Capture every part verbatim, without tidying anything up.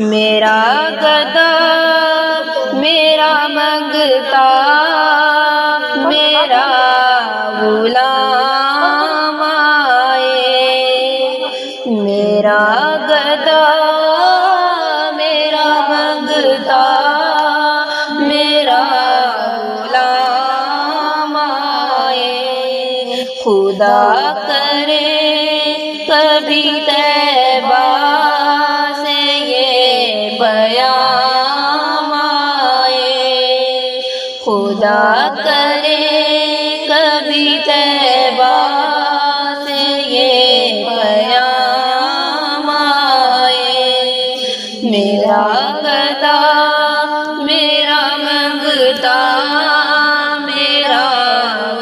मेरा गदा मेरा मंगता मेरा गुलाम आए। मेरा गदा मेरा मंगता मेरा गुलाम आए। खुदा करे कभी तैबा खुदा करे कभी तैबा से ये बयाम आए। मेरा गदा मेरा मंगता मेरा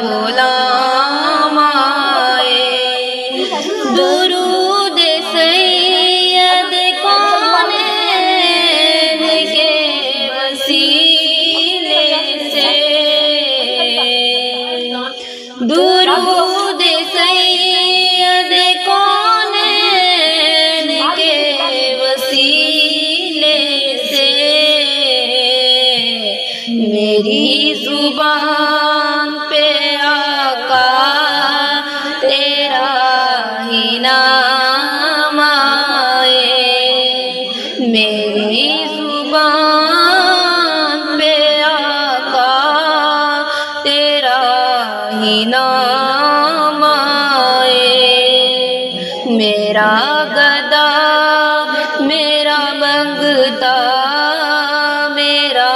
गुलाम आए। दुरूद सैयद कौनैन के वसीले से दुरूद सैयद कौनैन के वसीले से। मेरी जुबान पे आका तेरा ही नाम आए। मेरी जुबान पे आका तेरा नाम आए। मेरा गदा मेरा मंगता मेरा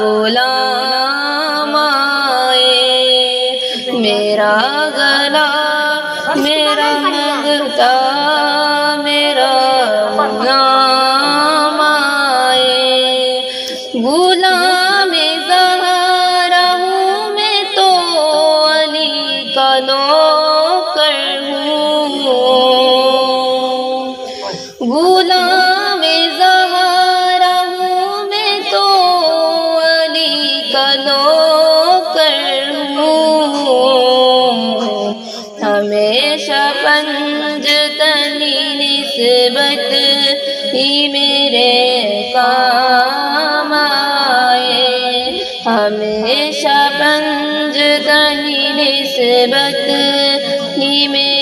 गुलाम आए। मेरा गदा मेरा मंगता मेरा गुलाम आए। गुलाम नौकर हूँ गुलाम ज़हरा हूँ मैं तो अली का नौकर हूँ। हमेशा पंजतनी निस्बत ही मेरे काम आए। हमेशा पंजतनी निस्बत ही में